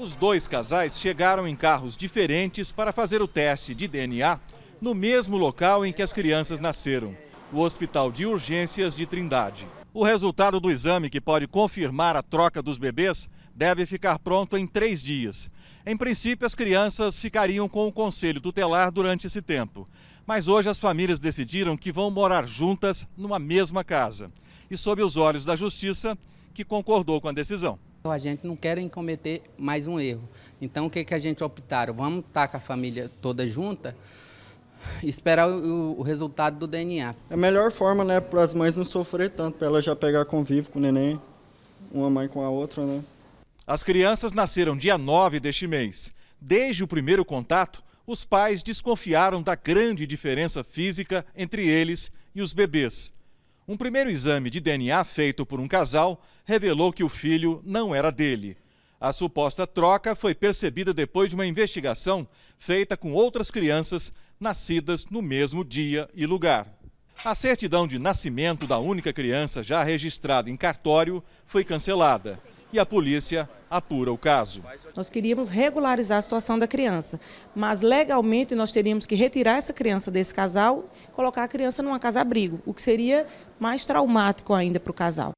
Os dois casais chegaram em carros diferentes para fazer o teste de DNA no mesmo local em que as crianças nasceram, o Hospital de Urgências de Trindade. O resultado do exame, que pode confirmar a troca dos bebês, deve ficar pronto em 3 dias. Em princípio, as crianças ficariam com o conselho tutelar durante esse tempo. Mas hoje as famílias decidiram que vão morar juntas numa mesma casa. E sob os olhos da Justiça, que concordou com a decisão. A gente não quer cometer mais um erro. Então o que a gente optaram? Vamos estar com a família toda junta e esperar o resultado do DNA. É a melhor forma, né, para as mães não sofrer tanto, para elas já pegar convívio com o neném, uma mãe com a outra, né? As crianças nasceram dia 9 deste mês. Desde o primeiro contato, os pais desconfiaram da grande diferença física entre eles e os bebês. Um primeiro exame de DNA feito por um casal revelou que o filho não era dele. A suposta troca foi percebida depois de uma investigação feita com outras crianças nascidas no mesmo dia e lugar. A certidão de nascimento da única criança já registrada em cartório foi cancelada e a polícia apura o caso. Nós queríamos regularizar a situação da criança, mas legalmente nós teríamos que retirar essa criança desse casal, colocar a criança numa casa-abrigo, o que seria mais traumático ainda para o casal.